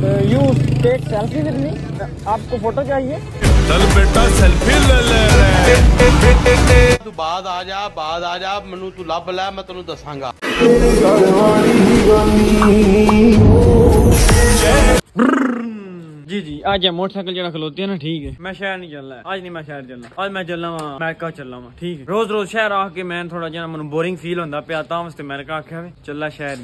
You take selfie with me? आपको photo चाहिए? चल बेटा सेल्फी ले ले। तू बाद आ जा मनु तू लभ लै मैं तेनू दसांगा। जी जी आज मोटरसाइकिल जरा खलोती है ना ठीक है। मैं शहर नहीं चलना है आज, नहीं मैं शहर चलना आज, मैं चलना वहां अमेरिका चलना वहां ठीक है। रोज रोज शहर आके मैं थोड़ा जरा मैं बोरिंग फील होता पे आता वास्ते अमेरिका आख्या चलना शहर ही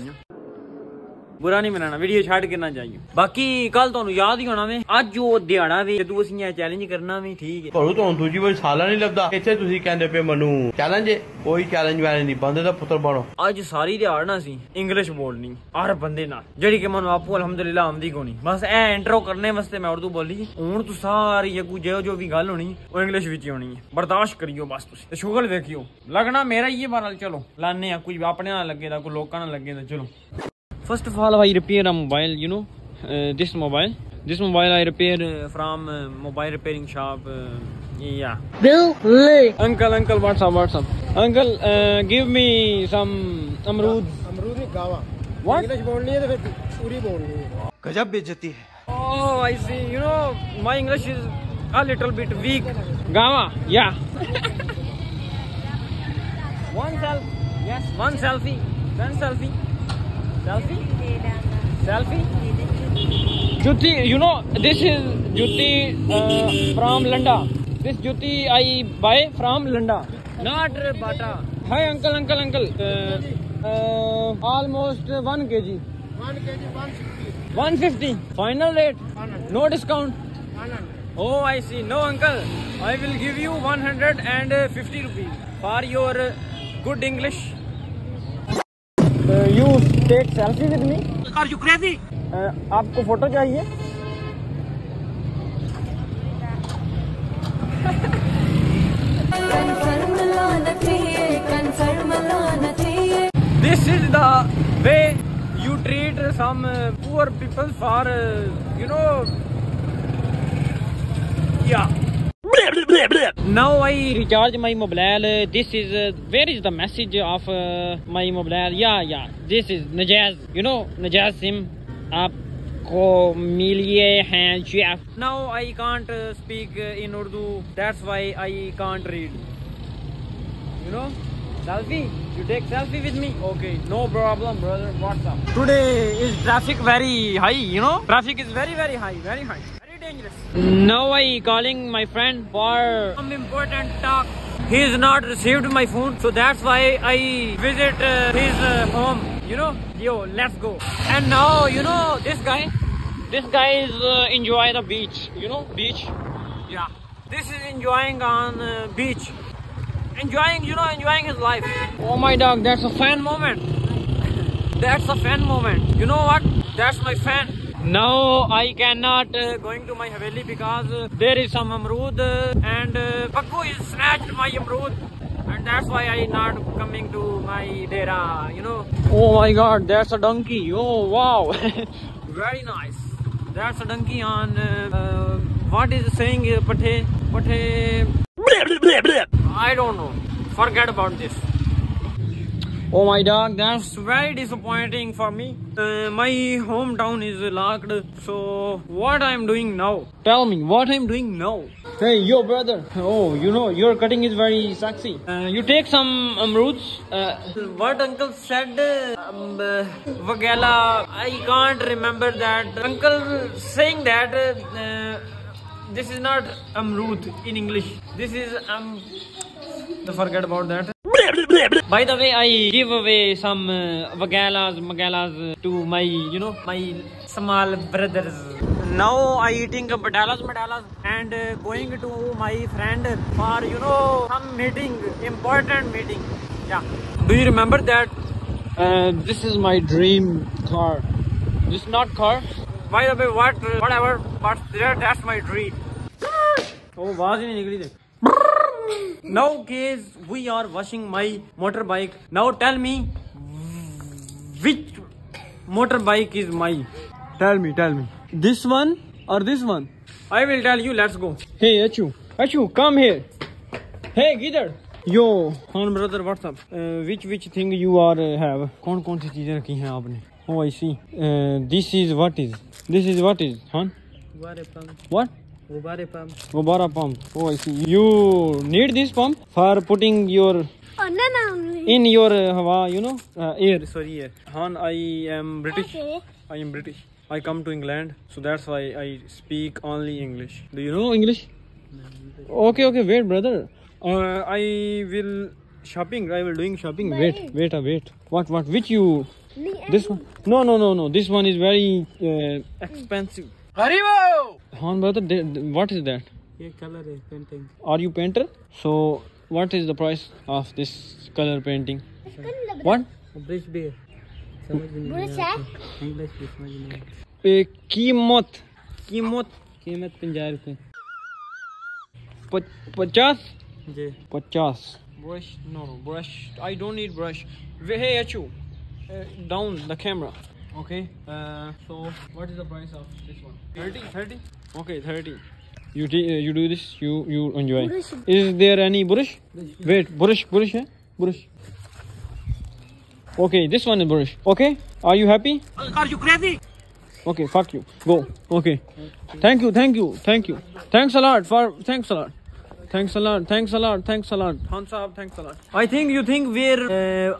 बुरा नहीं मनाना वीडियो छाड़ करना चाहिए। बाकी कल तो याद ही होना वे अज वो दिहाड़ा वे जो असि यह चैलेंज करना वे ठीक है। पर तो दूजी बार साला नहीं लगता इतने तुम कहते पे मनु चैलेंज है कोई चैलेंज वैलेंज नहीं बंदे दा पुत्र बनो। अज सारी दिहाड़ी ना सी इंग्लिश बोलनी हर बंदे नाल जेडी के मनु आपू अल्हम्दुलिल्लाह आंदी कोनी बस ए इंट्रो करने वास्ते मैं उर्दू बोली हुन तू सारी जगू जो भी गल होनी वो इंग्लिश विच होनी है बर्दाश्त करियो बस तुसी शुगल देखियो लगना मेरा ही है बहरहाल। चलो लाने आ कुछ अपने ना लगे दा कोई लोकां ना लगे दा। चलो first of all I repair a mobile you know this mobile I repair from mobile repairing shop yeah really? uncle what's up uncle give me some amrood ne gawa what english bolni hai to fir puri bolni hai gajab bejati hai oh I see you know my english is a little bit weak gawa yeah one selfie selfie juti you know this is juti from Landa this juti I buy from Landa not Bata hi uncle almost 1 kg 150 final rate no discount oh I see no uncle I will give you 150 rupees for your good English you take selfie with me are you crazy आपको photo चाहिए? this is the way you treat some poor people for you know yeah now I recharge my mobile this is where is the message of my mobile yeah this is Najaz you know Najaz sim aapko miliye hain chef now I can't speak in Urdu that's why I can't read you know selfie you take selfie with me okay no problem brother what's up today is traffic very high you know traffic is very high Now I calling my friend for some important talk. He is not received my phone, so that's why I visit his home. You know, yo, let's go. And now you know this guy is enjoy the beach. You know, beach. Yeah, this is enjoying on beach, enjoying his life. Oh my dog, that's a fan moment. You know what? That's my fan. Now I cannot going to my haveli because there is some amrood and Pakku is snatched my amrood and that's why I not coming to my dera you know oh my god that's a donkey oh wow very nice that's a donkey on what is saying pathe I don't know forget about this Oh my dog that's very disappointing for me my hometown is locked so what I'm doing now tell me what I'm doing now hey yo brother oh you know your cutting is very sexy you take some amroods what uncle said vagela I can't remember that uncle saying that this is not amrood in English this is forget about that By the way, I give away some magalas to my, you know, my small brothers. Now I eating patalas and going to my friend for, you know, some meeting, important meeting. Yeah. Do you remember that? This is my dream car. This is not car. By the way, whatever, that's my dream. Oh, आवाज ही नहीं निकली थी Now guys we are washing my motorbike now tell me which motorbike is my tell me this one or this one I will tell you let's go hey Achu come here hey Gidar yo on brother what's up which thing you are have kaun kaun si cheeze rakhi hain aapne Oh, I see. This is what is, huh? Gubara pump. What? Gubara pump. Gubara pump. Oh, I see. You need this pump for putting your in your hawa, you know, air. Sorry, air. Han, I am British. I come to England, so that's why I speak only English. Do you know English? Okay, wait, brother. I will doing shopping. Bye. Wait. What? Which you? This one? No. This one is very expensive. Haribo! Han, brother, what is that? Yeah, color is painting. Are you painter? So, what is the price of this color painting? What? British beer. English कीमत 50 रुपए 50 जी 50 brush no brush I don't need brush hey Achu down the camera okay so what is the price of this one 30 okay 30 you do this you enjoy is there any brush wait brush है brush Okay, this one is brush. Okay, are you happy? Are you crazy? Okay, fuck you. Go. Okay. Thank you. Thanks a lot. Khan Sahab, thanks a lot. I think you think where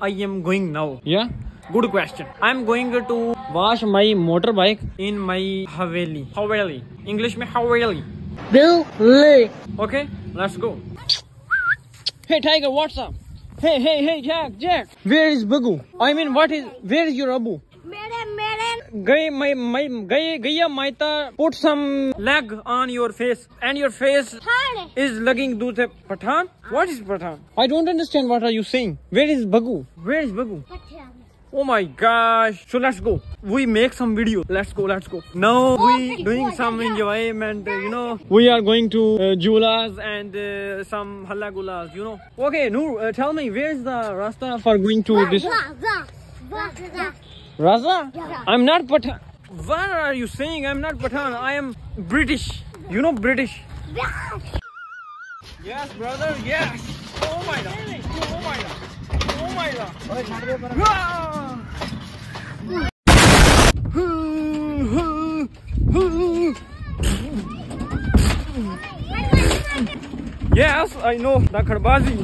I am going now. Yeah? Good question. I am going to wash my motorbike in my Haveli. Haveli. English mein Haveli. Bill. Okay, let's go. Hey Tiger, what's up? Hey, Jack. Where is Bagu? I mean, where is your Abu? Gaya Maita put some lag on your face and your face Pathan. Is lugging dute Pathan. What is Pathan? I don't understand what are you saying. Where is Bagu? Pathan. Oh my gosh. So let's go. We make some video. Let's go. Now we doing some enjoyment, you know. We are going to Julas and some Halla Gulas, you know. Okay, Noor, tell me, where is the Rasta for going to this? Raza? Yeah. I'm not Pathan. What are you saying? I'm not Pathan. I am British. You know British. Yeah. Yes, brother, yes. Oh my God. Yes, I know the Kharbazi.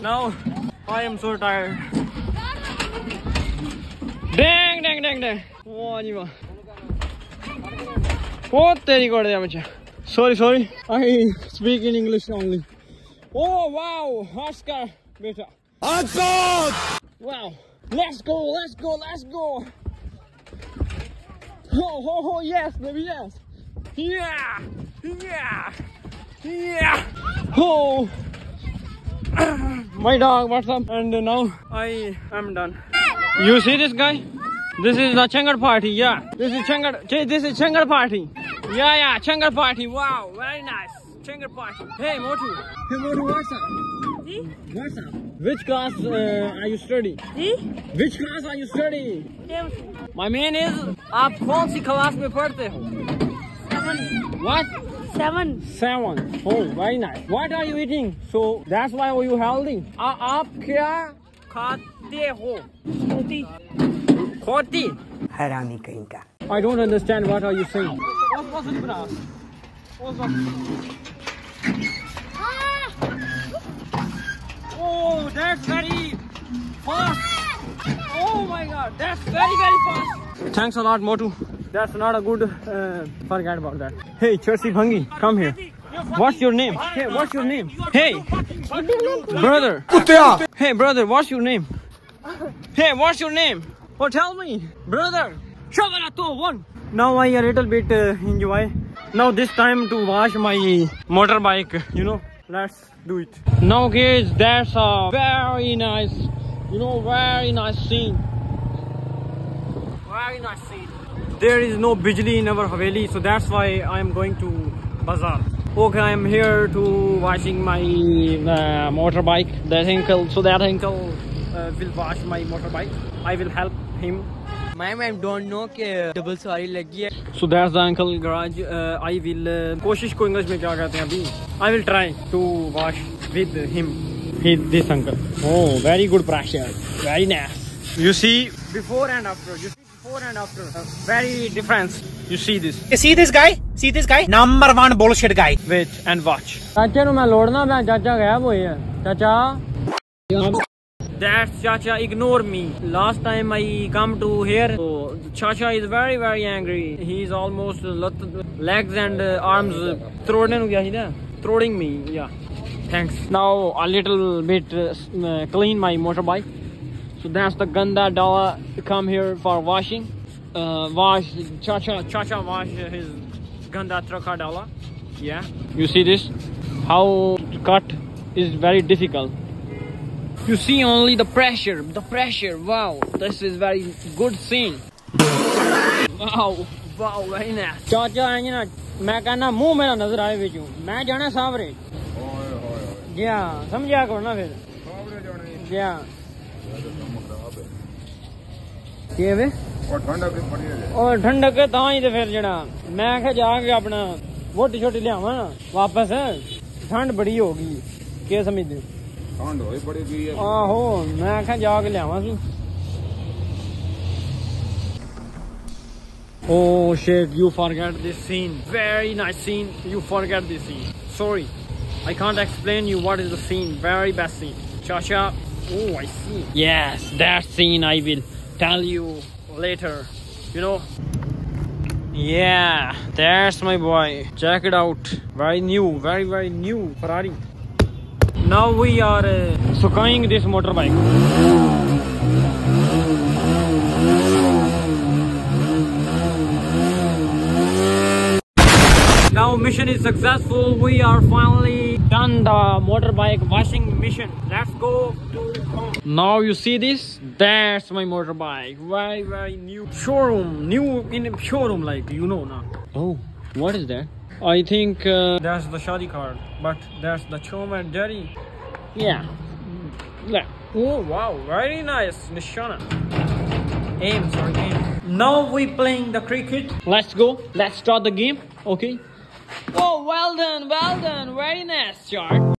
Now I am so tired. Dang. Sorry. I speak in English only. Oh wow, Oscar, beta. Wow. Let's go. Oh, yes, baby, yes. Yeah. Oh. My dog, what's up? And now I am done. You see this guy? This is the Changar party, yeah. This is Changar party. Yeah, Changar party. Wow, very nice. Changar party. Hey Motu, what's up? Ji? What's up? Which class are you studying? Ji? Which class are you studying? 10th. My man is, aap kaun si class mein padhte ho? 7. What? 7. Oh, very nice. What are you eating? So that's why are you healthy? Aap kya khate ho? Khoti. Harami kahin ka. I don't understand what are you saying. Oh, that's very fast. Oh my God, that's very fast. Thanks a lot, Motu. That's not a good. Forget about that. Hey, Chersi Bhangi, come here. What's your name? Hey, brother. Hey, brother, what's your name? Oh, tell me, brother. Now I a little bit enjoy. Now this time to wash my motorbike, you know. Let's do it. Now guys, that's a very nice, you know, very nice scene. There is no bijli in our Haveli, so that's why I am going to bazaar. Okay, I'm here to washing my motorbike. That uncle, so that uncle will wash my motorbike. I will help him. My mom don't know that double sorry lagi. So that's the uncle garage. I will कोशिश को English में क्या कहते हैं अभी? I will try to wash with him. With this uncle. Oh, very good pressure. Very nice. You see before and after. You see before and after. Very difference. You see this? You see this guy? See this guy? Number one bullshit guy. Wait and watch. Chacha no, I lodna. I chacha gaya wo hai. Chacha. That's Chacha. Ignore me. Last time I come to here, so Chacha is very angry. He is almost legs and arms throwing me. Yeah. Thanks. Now a little bit clean my motorbike. So that's the Ganda Dala come here for washing. Wash Chacha wash his Ganda Traka Dala. Yeah, you see this, how to cut is very difficult. You see only the pressure. Wow, this is very good scene. Wow, very nice. Chacha I na muh mera nazar aaye vechu main jana savre. Yeah, samjha karo na fir savre jana. Yeah, ye ve और ठंडक के ताई ते फिर जड़ा मैं कह जाके अपना वोट छोटी लेवा वापस ठंड बड़ी होगी के समझदे ठंड होई बड़ी गई है आहो मैं कह जाके लेवा सु Oh shit, you forget this scene. Very nice scene. You forget this scene. Sorry. I can't explain you what is the scene. Very best scene. Chacha. Oh, I see. Yes, that scene I will tell you later, you know. Yeah, that's my boy. Check it out. Very new Ferrari. Now we are sucking this motorbike. Now mission is successful. We are finally done the motorbike washing mission. Let's go to home. Now you see this? That's my motorbike. Very new showroom. New in showroom, like, you know now. Oh, what is that? I think that's the Shadi card, but that's the Chom and Daddy. Yeah. Oh wow, very nice Nishana. Sorry, game. Now we playing the cricket. Let's go. Let's start the game. Okay. Oh, well done, very nice shot.